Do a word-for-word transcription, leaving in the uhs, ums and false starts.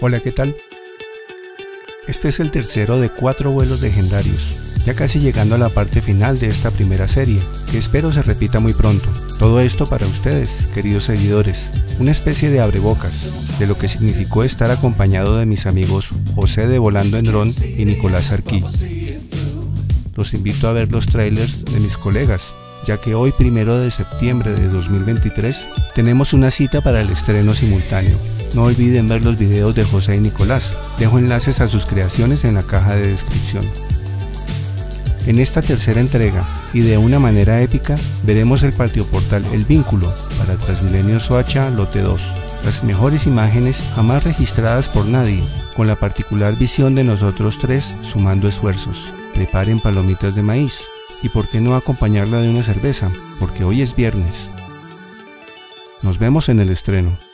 Hola, ¿qué tal? Este es el tercero de cuatro vuelos legendarios, ya casi llegando a la parte final de esta primera serie, que espero se repita muy pronto. Todo esto para ustedes, queridos seguidores, una especie de abrebocas de lo que significó estar acompañado de mis amigos José de Volando en Drone y Nicolás Arquí. Los invito a ver los trailers de mis colegas, ya que hoy, primero de septiembre de dos mil veintitrés, tenemos una cita para el estreno simultáneo. No olviden ver los videos de José y Nicolás, dejo enlaces a sus creaciones en la caja de descripción. En esta tercera entrega, y de una manera épica, veremos el partioportal El Vínculo para Transmilenio Soacha Lote dos, las mejores imágenes jamás registradas por nadie, con la particular visión de nosotros tres sumando esfuerzos. Preparen palomitas de maíz, y por qué no acompañarla de una cerveza, porque hoy es viernes. Nos vemos en el estreno.